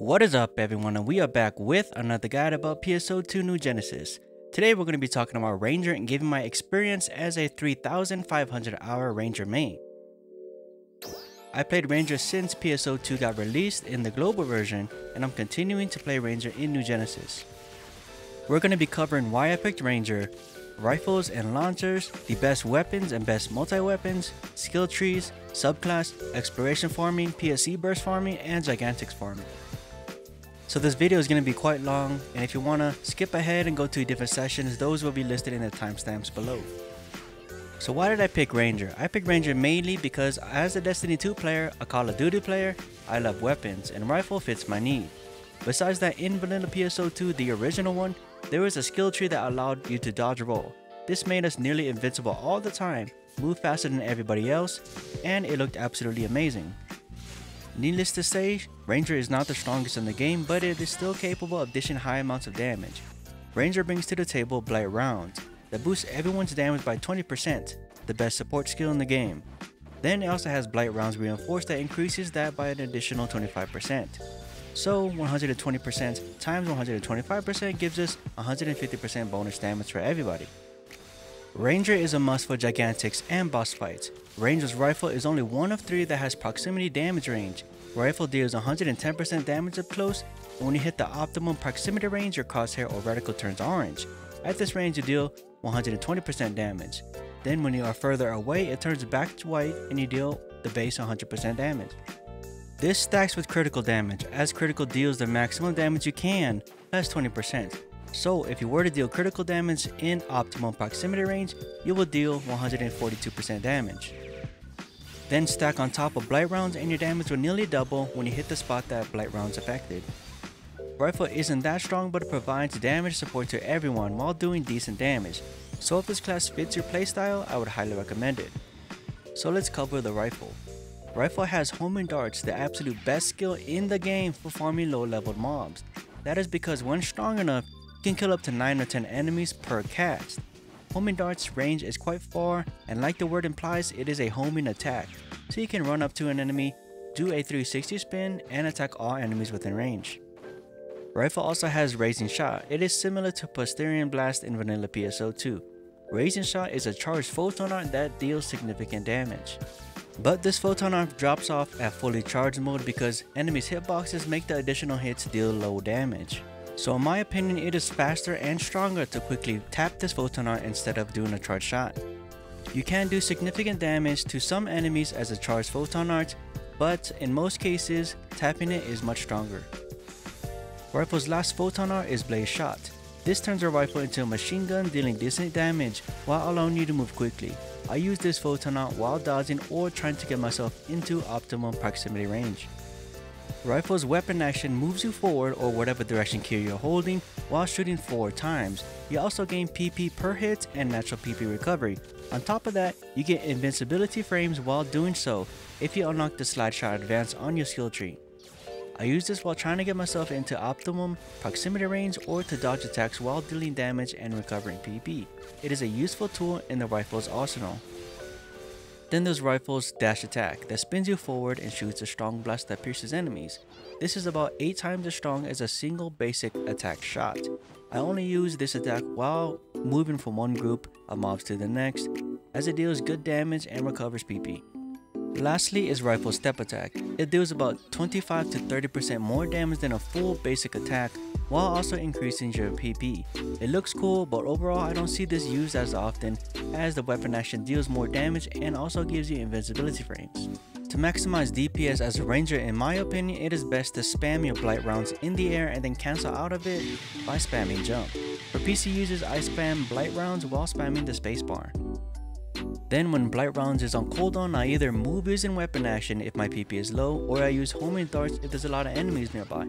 What is up, everyone, and we are back with another guide about PSO2 New Genesis. Today we're going to be talking about Ranger and giving my experience as a 3,500 hour Ranger main. I played Ranger since PSO2 got released in the global version, and I'm continuing to play Ranger in New Genesis. We're going to be covering why I picked Ranger, rifles and launchers, the best weapons and best multi-weapons, skill trees, subclass, exploration farming, PSE burst farming, and Gigantix farming. So this video is going to be quite long, and if you want to skip ahead and go to different sessions, those will be listed in the timestamps below. So why did I pick Ranger? I picked Ranger mainly because as a Destiny 2 player, a Call of Duty player, I love weapons, and rifle fits my need. Besides that, in vanilla PSO2, the original one, there was a skill tree that allowed you to dodge roll. This made us nearly invincible all the time, move faster than everybody else, and it looked absolutely amazing. Needless to say, Ranger is not the strongest in the game, but it is still capable of dishing high amounts of damage. Ranger brings to the table Blight Rounds, that boosts everyone's damage by 20%, the best support skill in the game. Then it also has Blight Rounds Reinforced that increases that by an additional 25%. So 120% times 125% gives us 150% bonus damage for everybody. Ranger is a must for Gigantix and boss fights. Ranger's rifle is only one of three that has proximity damage range. Rifle deals 110% damage up close, and when you hit the optimum proximity range, your crosshair or reticle turns orange. At this range, you deal 120% damage. Then when you are further away, it turns back to white and you deal the base 100% damage. This stacks with critical damage, as critical deals the maximum damage you can, plus 20%. So if you were to deal critical damage in optimal proximity range, you will deal 142% damage. Then stack on top of Blight Rounds and your damage will nearly double when you hit the spot that Blight Rounds affected. Rifle isn't that strong, but it provides damage support to everyone while doing decent damage. So if this class fits your playstyle, I would highly recommend it. So let's cover the rifle. Rifle has Homing Darts, the absolute best skill in the game for farming low-leveled mobs. That is because when strong enough, you can kill up to 9 or 10 enemies per cast. Homing Darts range is quite far, and like the word implies, it is a homing attack, so you can run up to an enemy, do a 360 spin, and attack all enemies within range. Rifle also has Raising Shot. It is similar to Posterion Blast in vanilla PSO2. Raising Shot is a charged photon art that deals significant damage. But this photon arm drops off at fully charged mode because enemies' hitboxes make the additional hits deal low damage. So in my opinion, it is faster and stronger to quickly tap this photon arm instead of doing a charged shot. You can do significant damage to some enemies as a charged photon art, but in most cases, tapping it is much stronger. Rifle's last photon art is Blaze Shot. This turns your rifle into a machine gun, dealing decent damage while allowing you to move quickly. I use this photon out while dodging or trying to get myself into optimum proximity range. Rifle's weapon action moves you forward or whatever direction key you're holding while shooting 4 times. You also gain PP per hit and natural PP recovery. On top of that, you get invincibility frames while doing so if you unlock the Slice Strat Advance on your skill tree. I use this while trying to get myself into optimum proximity range or to dodge attacks while dealing damage and recovering PP. It is a useful tool in the rifle's arsenal. Then there's Rifle's Dash Attack that spins you forward and shoots a strong blast that pierces enemies. This is about 8 times as strong as a single basic attack shot. I only use this attack while moving from one group of mobs to the next, as it deals good damage and recovers PP. Lastly is Rifle Step Attack. It deals about 25 to 30% more damage than a full basic attack while also increasing your PP. It looks cool, but overall I don't see this used as often as the weapon action deals more damage and also gives you invincibility frames. To maximize DPS as a Ranger, in my opinion, it is best to spam your Blight Rounds in the air and then cancel out of it by spamming jump. For PC users, I spam Blight Rounds while spamming the spacebar. Then when Blight Rounds is on cooldown, I either move using weapon action if my PP is low, or I use Homing Darts if there's a lot of enemies nearby.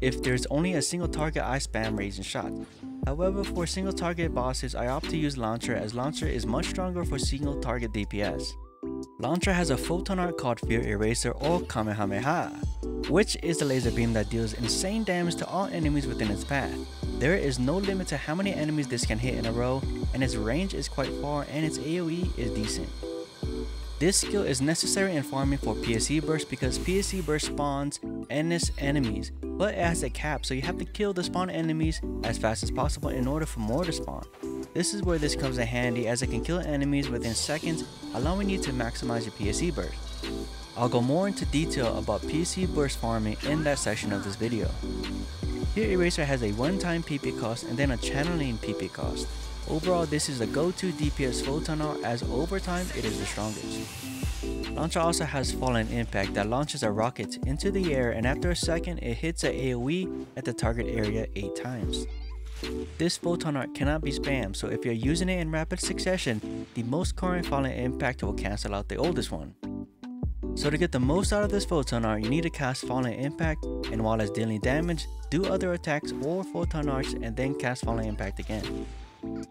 If there's only a single target, I spam Raising Shot. However, for single target bosses, I opt to use Launcher, as Launcher is much stronger for single target DPS. Launcher has a photon art called Fear Eraser or Kamehameha, which is the laser beam that deals insane damage to all enemies within its path. There is no limit to how many enemies this can hit in a row, and its range is quite far and its AoE is decent. This skill is necessary in farming for PSE Burst because PSE Burst spawns endless enemies, but it has a cap, so you have to kill the spawn enemies as fast as possible in order for more to spawn. This is where this comes in handy, as it can kill enemies within seconds, allowing you to maximize your PSE burst. I'll go more into detail about PSE burst farming in that section of this video. Fear Eraser has a one-time PP cost and then a channeling PP cost. Overall, this is the go-to DPS full tunnel, as over time it is the strongest. Launcher also has Fallen Impact that launches a rocket into the air, and after a second it hits an AoE at the target area 8 times. This photon art cannot be spammed, so if you're using it in rapid succession, the most current Fallen Impact will cancel out the oldest one. So to get the most out of this photon art, you need to cast Fallen Impact, and while it's dealing damage, do other attacks or photon arts and then cast Fallen Impact again.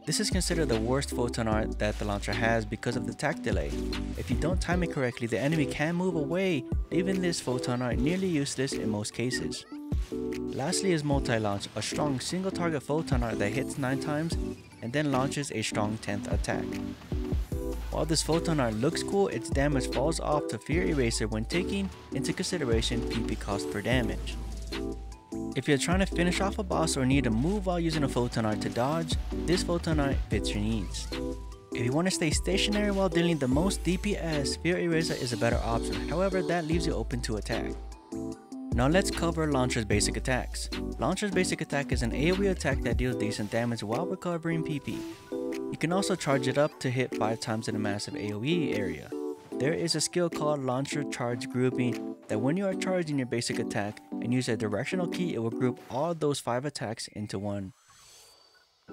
This is considered the worst photon art that the launcher has because of the attack delay. If you don't time it correctly, the enemy can move away, leaving this photon art nearly useless in most cases. Lastly is Multi-Launch, a strong single target photon art that hits 9 times and then launches a strong 10th attack. While this photon art looks cool, its damage falls off to Fear Eraser when taking into consideration PP cost per damage. If you're trying to finish off a boss or need to move while using a photon art to dodge, this photon art fits your needs. If you want to stay stationary while dealing the most DPS, Fear Eraser is a better option, however that leaves you open to attack. Now let's cover Launcher's basic attacks. Launcher's basic attack is an AoE attack that deals decent damage while recovering PP. You can also charge it up to hit 5 times in a massive AoE area. There is a skill called Launcher Charge Grouping that when you are charging your basic attack and use a directional key, it will group all those 5 attacks into one.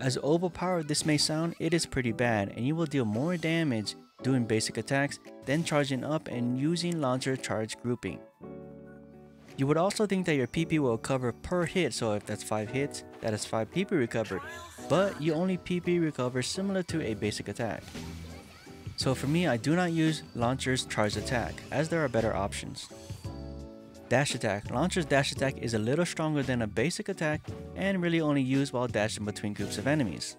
As overpowered this may sound, it is pretty bad, and you will deal more damage doing basic attacks than charging up and using Launcher Charge Grouping. You would also think that your PP will recover per hit, so if that's 5 hits, that is 5 PP recovered, but you only PP recover similar to a basic attack. So for me, I do not use Launcher's Charge Attack, as there are better options. Dash Attack. Launcher's Dash Attack is a little stronger than a basic attack and really only used while dashing between groups of enemies.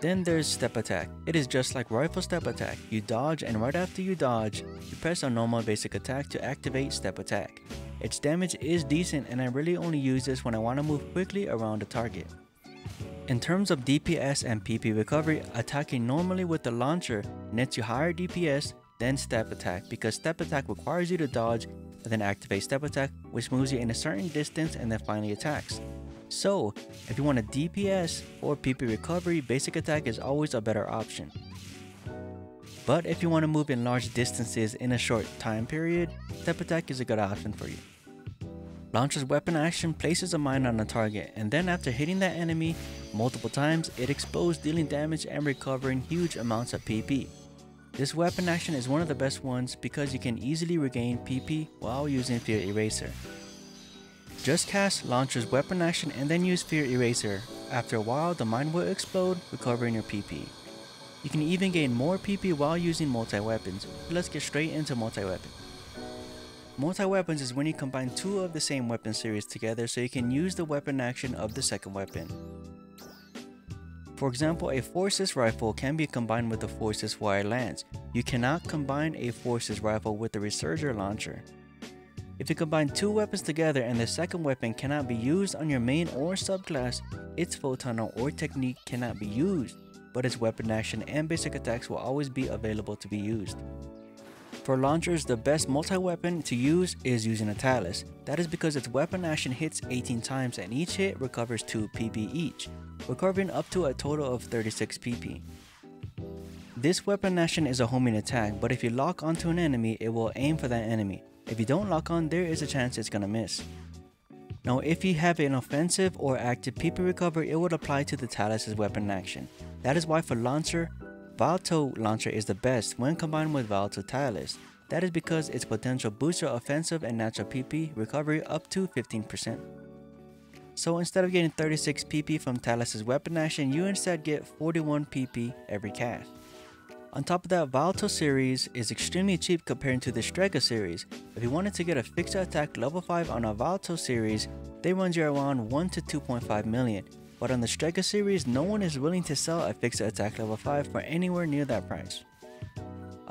Then there's Step Attack. It is just like Rifle Step Attack. You dodge, and right after you dodge, you press on normal basic attack to activate Step Attack. Its damage is decent, and I really only use this when I want to move quickly around a target. In terms of DPS and PP recovery, attacking normally with the launcher nets you higher DPS than Step Attack, because Step Attack requires you to dodge and then activate Step Attack, which moves you in a certain distance and then finally attacks. So if you want a DPS or PP recovery, basic attack is always a better option. But if you want to move in large distances in a short time period, Step Attack is a good option for you. Launcher's weapon action places a mine on a target, and then after hitting that enemy multiple times, it explodes, dealing damage and recovering huge amounts of PP. This weapon action is one of the best ones because you can easily regain PP while using Fear Eraser. Just cast Launcher's weapon action and then use Fear Eraser. After a while, the mine will explode, recovering your PP. You can even gain more PP while using multi-weapons. Let's get straight into multi-weapon. Multi-weapons is when you combine 2 of the same weapon series together, so you can use the weapon action of the second weapon. For example, a Foursis rifle can be combined with a Foursis wire lance. You cannot combine a Foursis rifle with a Resurgir launcher. If you combine 2 weapons together and the second weapon cannot be used on your main or subclass, its photon or technique cannot be used, but its weapon action and basic attacks will always be available to be used. For launchers, the best multi-weapon to use is using a Talis. That is because its weapon action hits 18 times and each hit recovers 2 PP each, recovering up to a total of 36 PP. This weapon action is a homing attack, but if you lock onto an enemy, it will aim for that enemy. If you don't lock on, there is a chance it's gonna miss. Now if you have an offensive or active PP recovery, it would apply to the Talis' weapon action. That is why for launcher, Valto launcher is the best when combined with Valto Talis. That is because its potential boosts your offensive and natural PP recovery up to 15%. So instead of getting 36 PP from Talis' weapon action, you instead get 41 PP every cast. On top of that, Valto series is extremely cheap compared to the Strega series. If you wanted to get a fixed attack level 5 on a Valto series, they run you around 1 to 2.5 million. But on the Strega series, no one is willing to sell a fixed attack level 5 for anywhere near that price.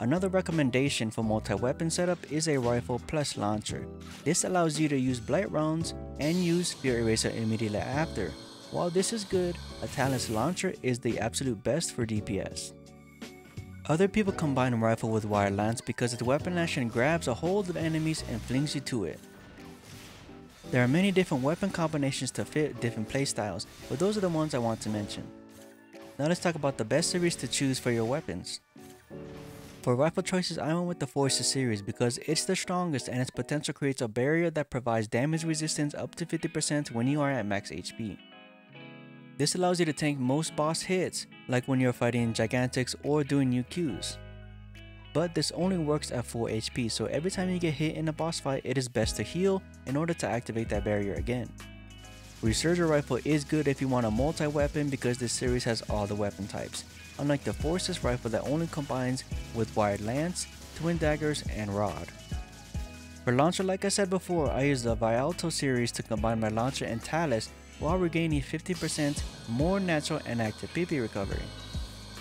Another recommendation for multi-weapon setup is a rifle plus launcher. This allows you to use Blight Rounds and use Fear Eraser immediately after. While this is good, a Talis launcher is the absolute best for DPS. Other people combine rifle with wire lance because its weapon action grabs a hold of enemies and flings you to it. There are many different weapon combinations to fit different playstyles, but those are the ones I want to mention. Now let's talk about the best series to choose for your weapons. For rifle choices, I went with the Foursis series because it's the strongest and its potential creates a barrier that provides damage resistance up to 50% when you are at max HP. This allows you to tank most boss hits, like when you're fighting Gigantix or doing UQs. But this only works at full HP, so every time you get hit in a boss fight, it is best to heal in order to activate that barrier again. Resurgir rifle is good if you want a multi-weapon because this series has all the weapon types, unlike the Foursis rifle that only combines with wired lance, twin daggers, and rod. For launcher, like I said before, I use the Valto series to combine my launcher and Talis while regaining 50% more natural and active PP recovery.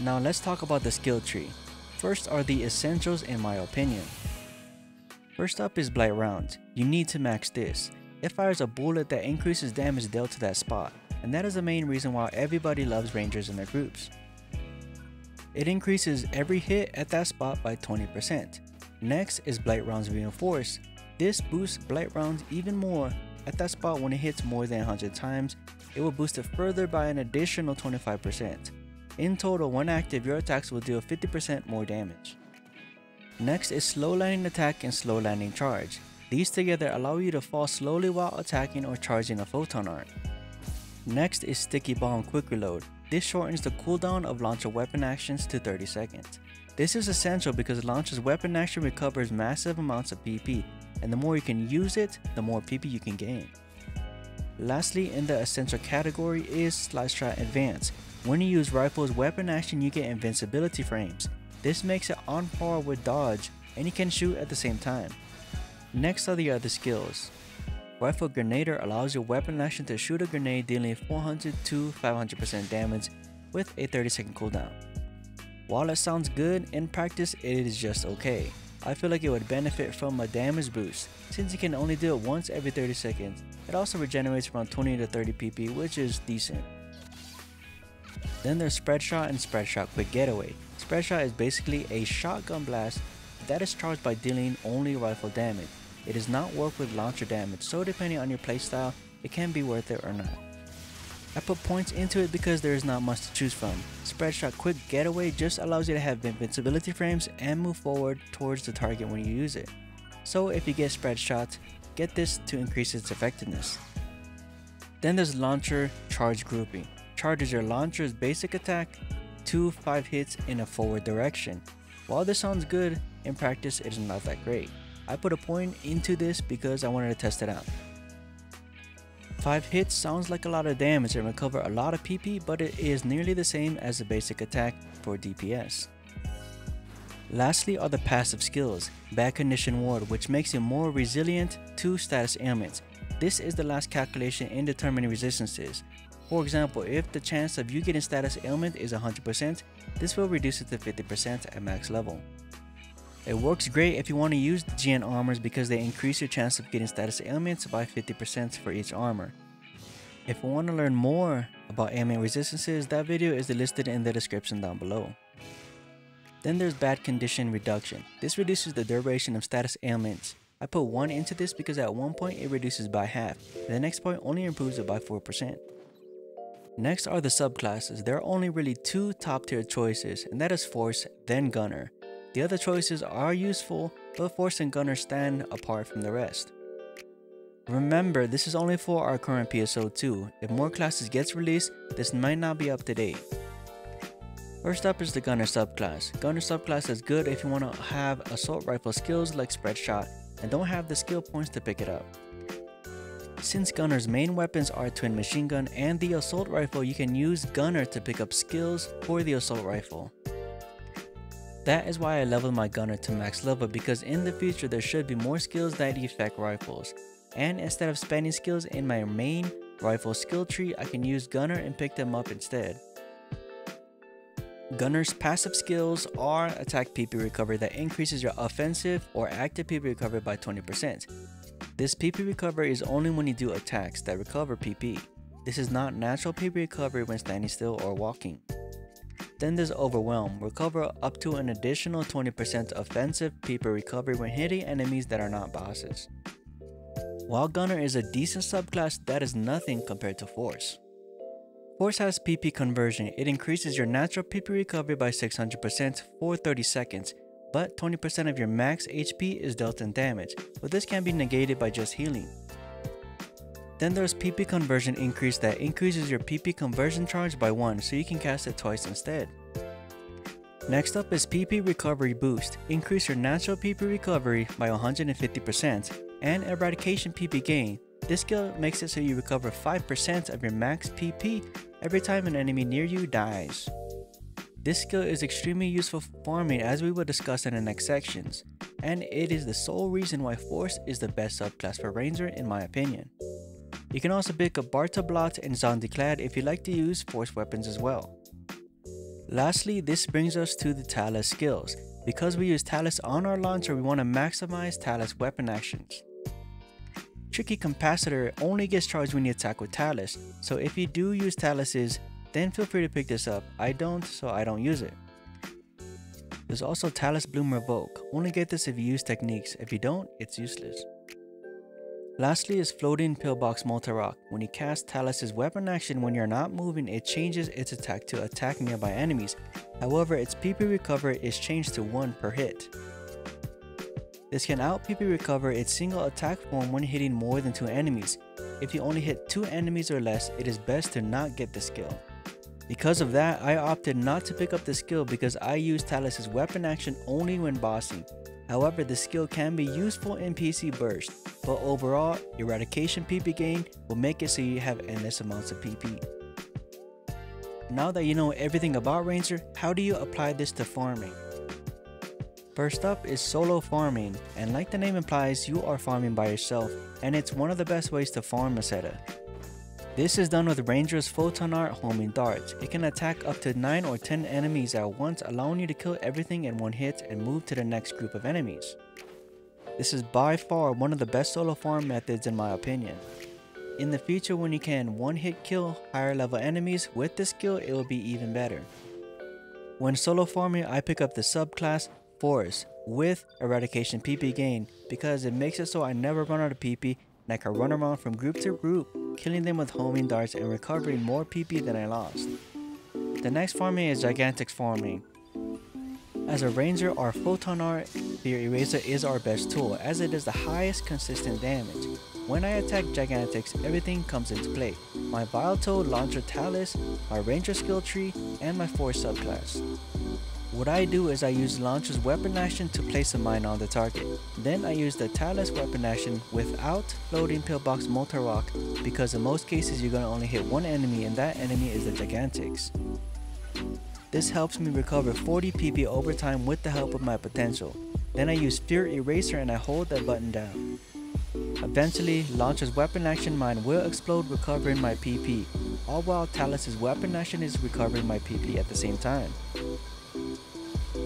Now let's talk about the skill tree. First are the essentials in my opinion. First up is Blight Rounds. You need to max this. It fires a bullet that increases damage dealt to that spot, and that is the main reason why everybody loves Rangers in their groups. It increases every hit at that spot by 20%. Next is Blight Rounds Reinforced. This boosts Blight Rounds even more at that spot. When it hits more than 100 times, it will boost it further by an additional 25%. In total, when active, your attacks will deal 50% more damage. Next is Slow Landing Attack and Slow Landing Charge. These together allow you to fall slowly while attacking or charging a photon arc. Next is Sticky Bomb Quick Reload. This shortens the cooldown of launcher weapon actions to 30 seconds. This is essential because launcher's weapon action recovers massive amounts of PP, and the more you can use it, the more PP you can gain. Lastly, in the essential category is Slice Strat Advance. When you use rifle's weapon action, you get invincibility frames. This makes it on par with dodge, and you can shoot at the same time. Next are the other skills. Rifle Grenader allows your weapon action to shoot a grenade dealing 400 to 500% damage with a 30-second cooldown. While it sounds good, in practice it is just okay. I feel like it would benefit from a damage boost since you can only do it once every 30 seconds. It also regenerates around 20 to 30 PP, which is decent. Then there's Spreadshot and Spreadshot Quick Getaway. Spreadshot is basically a shotgun blast that is charged by dealing only rifle damage. It does not work with launcher damage, so depending on your playstyle, it can be worth it or not. I put points into it because there is not much to choose from. Spreadshot Quick Getaway just allows you to have invincibility frames and move forward towards the target when you use it. So if you get Spreadshot, get this to increase its effectiveness. Then there's Launcher Charge Grouping. Charges your launcher's basic attack to 5 hits in a forward direction. While this sounds good, in practice it is not that great. I put a point into this because I wanted to test it out. 5 hits sounds like a lot of damage and recover a lot of PP, but it is nearly the same as the basic attack for DPS. Lastly are the passive skills. Bad Condition Ward, which makes you more resilient to status ailments. This is the last calculation in determining resistances. For example, if the chance of you getting status ailment is 100%, this will reduce it to 50% at max level. It works great if you want to use the GN armors because they increase your chance of getting status ailments by 50% for each armor. If you want to learn more about ailment resistances, that video is listed in the description down below. Then there's Bad Condition Reduction. This reduces the duration of status ailments. I put 1 into this because at one point it reduces by half, and the next point only improves it by 4%. Next are the subclasses. There are only really 2 top tier choices, and that is Force, then Gunner. The other choices are useful, but Force and Gunner stand apart from the rest. Remember, this is only for our current PSO2. If more classes gets released, this might not be up to date. First up is the Gunner subclass. Gunner subclass is good if you want to have assault rifle skills like Spreadshot and don't have the skill points to pick it up. Since Gunner's main weapons are twin machine gun and the assault rifle, you can use Gunner to pick up skills for the assault rifle. That is why I leveled my Gunner to max level, because in the future there should be more skills that affect rifles. And instead of spending skills in my main rifle skill tree, I can use Gunner and pick them up instead. Gunner's passive skills are attack PP recover that increases your offensive or active PP recover by 20%. This PP recover is only when you do attacks that recover PP. This is not natural PP recovery when standing still or walking. Then there's Overwhelm, recover up to an additional 20% offensive PP recovery when hitting enemies that are not bosses. While Gunner is a decent subclass, that is nothing compared to Force. Force has PP Conversion. It increases your natural PP recovery by 600% for 30 seconds, but 20% of your max HP is dealt in damage, but this can be negated by just healing. Then there's PP Conversion Increase that increases your PP Conversion Charge by 1, so you can cast it twice instead. Next up is PP Recovery Boost. Increase your natural PP recovery by 150% and Eradication PP Gain. This skill makes it so you recover 5% of your max PP every time an enemy near you dies. This skill is extremely useful for farming, as we will discuss in the next sections, and it is the sole reason why Force is the best subclass for Ranger in my opinion. You can also pick up Bartablot and Zonderclad if you like to use Force weapons as well. Lastly, this brings us to the Talis skills. Because we use Talis on our launcher, we want to maximize Talis weapon actions. Tricky Capacitor only gets charged when you attack with Talis, so if you do use Talises, then feel free to pick this up. I don't, so I don't use it. There's also Talis Bloom Revoke. Only get this if you use techniques. If you don't, it's useless. Lastly is Floating Pillbox Multirock. When you cast Talis' weapon action when you're not moving, it changes its attack to attack nearby enemies. However, its PP recover is changed to 1 per hit. This can out PP recover its single attack form when hitting more than 2 enemies. If you only hit 2 enemies or less, it is best to not get the skill. Because of that, I opted not to pick up the skill because I use Talis' weapon action only when bossing. However, the skill can be useful in PSE Burst, but overall, Eradication PP Gain will make it so you have endless amounts of PP. Now that you know everything about Ranger, how do you apply this to farming? First up is solo farming, and like the name implies, you are farming by yourself, and it's one of the best ways to farm Meseta. This is done with Ranger's Photon Art Homing Darts. It can attack up to 9 or 10 enemies at once, allowing you to kill everything in one hit and move to the next group of enemies. This is by far one of the best solo farm methods in my opinion. In the future, when you can one-hit kill higher level enemies with this skill, it will be even better. When solo farming, I pick up the subclass Force with Eradication PP Gain because it makes it so I never run out of PP and I can run around from group to group, killing them with homing darts and recovering more PP than I lost. The next farming is Gigantix farming. As a Ranger, our Photon Art Fear Eraser is our best tool as it is the highest consistent damage. When I attack Gigantix, everything comes into play. My Valto, Launcher Talis, my Ranger skill tree, and my Force subclass. What I do is I use Launcher's weapon action to place a mine on the target. Then I use the Talis weapon action without Floating Pillbox Multirock because in most cases you're going to only hit one enemy and that enemy is the Gigantix. This helps me recover 40 PP over time with the help of my potential. Then I use Fear Eraser and I hold that button down. Eventually, Launcher's weapon action mine will explode, recovering my PP, all while Talis' weapon action is recovering my PP at the same time.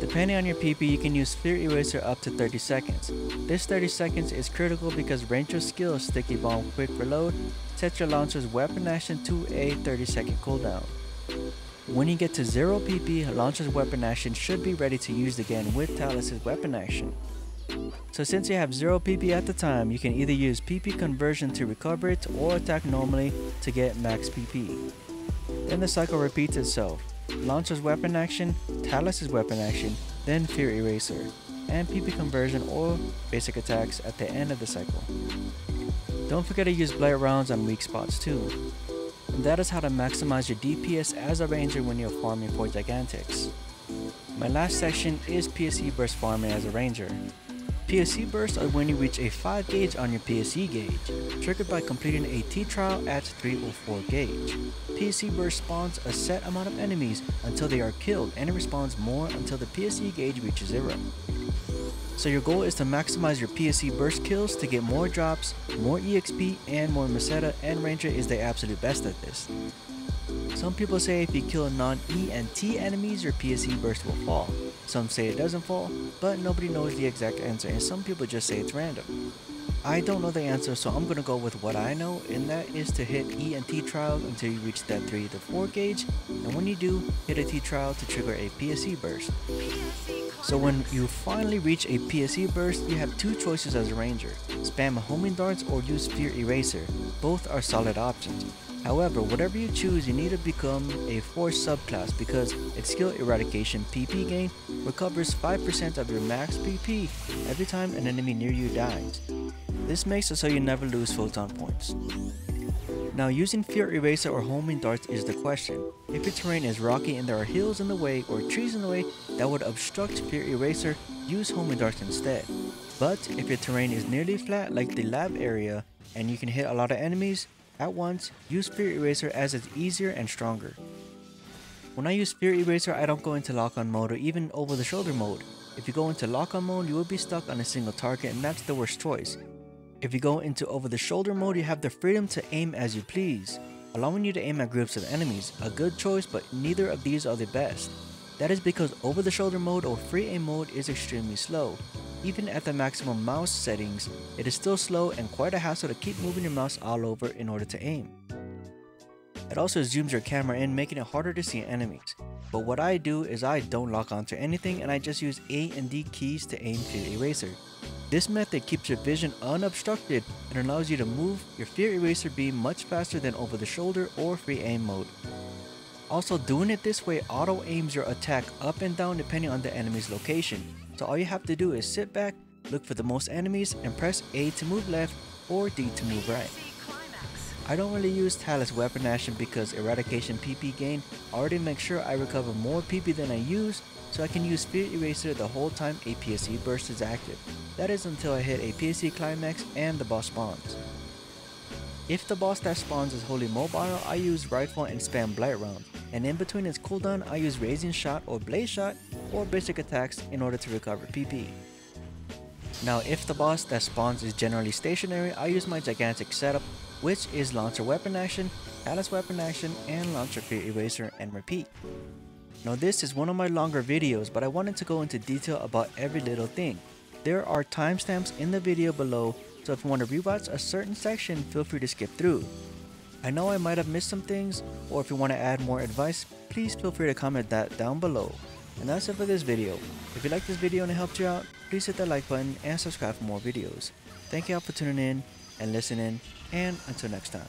Depending on your PP, you can use Fear Eraser up to 30 seconds. This 30 seconds is critical because Ranger's skill Sticky Bomb Quick Reload sets your Launcher's weapon action to a 30 second cooldown. When you get to 0 PP, Launcher's weapon action should be ready to use again with Talis' weapon action. So since you have 0 PP at the time, you can either use PP Conversion to recover it or attack normally to get max PP. Then the cycle repeats itself. Launcher's weapon action, Talis' weapon action, then Fear Eraser, and PP Conversion or basic attacks at the end of the cycle. Don't forget to use Blight Rounds on weak spots too. And that is how to maximize your DPS as a Ranger when you're farming for Gigantix. My last section is PSE Burst farming as a Ranger. PSE Bursts are when you reach a 5 gauge on your PSE gauge, triggered by completing a T-trial at 3 or 4 gauge. PSE Burst spawns a set amount of enemies until they are killed, and it respawns more until the PSE gauge reaches 0. So your goal is to maximize your PSE burst kills to get more drops, more EXP, and more Meseta, and Ranger is the absolute best at this. Some people say if you kill non-E and T enemies, your PSE burst will fall. Some say it doesn't fall, but nobody knows the exact answer and some people just say it's random. I don't know the answer, so I'm gonna go with what I know, and that is to hit E and T trial until you reach that 3 to 4 gauge, and when you do, hit a T trial to trigger a PSE burst. So when you finally reach a PSE burst, you have two choices as a Ranger. Spam Homing Darts or use Fear Eraser. Both are solid options. However, whatever you choose, you need to become a Force subclass because its skill Eradication PP Gain recovers 5% of your max PP every time an enemy near you dies. This makes it so you never lose photon points. Now, using Fear Eraser or Homing Darts is the question. If your terrain is rocky and there are hills in the way or trees in the way that would obstruct Fear Eraser, use Homing Darts instead. But if your terrain is nearly flat like the lab area and you can hit a lot of enemies at once, use Fear Eraser as it's easier and stronger. When I use Fear Eraser, I don't go into lock-on mode or even over-the-shoulder mode. If you go into lock-on mode, you will be stuck on a single target, and that's the worst choice. If you go into over-the-shoulder mode, you have the freedom to aim as you please, allowing you to aim at groups of enemies. A good choice, but neither of these are the best. That is because over-the-shoulder mode or free aim mode is extremely slow. Even at the maximum mouse settings, it is still slow and quite a hassle to keep moving your mouse all over in order to aim. It also zooms your camera in, making it harder to see enemies. But what I do is I don't lock onto anything and I just use A and D keys to aim Fear Eraser. This method keeps your vision unobstructed and allows you to move your Fear Eraser beam much faster than over the shoulder or free aim mode. Also, doing it this way auto aims your attack up and down depending on the enemy's location. So all you have to do is sit back, look for the most enemies, and press A to move left or D to move right. I don't really use Talis Weapon Action because Eradication PP Gain already makes sure I recover more PP than I use, so I can use Fear Eraser the whole time a PSE burst is active. That is until I hit a PSE climax and the boss spawns. If the boss that spawns is wholly mobile, I use Rifle and spam Blight Rounds, and in between its cooldown I use Raising Shot or Blaze Shot or basic attacks in order to recover PP. Now, if the boss that spawns is generally stationary, I use my Gigantix setup, which is Launcher Weapon Action, Talis Weapon Action, and Launcher Fear Eraser, and repeat. Now, this is one of my longer videos, but I wanted to go into detail about every little thing. There are timestamps in the video below, so if you want to rewatch a certain section, feel free to skip through. I know I might have missed some things, or if you want to add more advice, please feel free to comment that down below. And that's it for this video. If you liked this video and it helped you out, please hit that like button and subscribe for more videos. Thank you all for tuning in and listening, and until next time.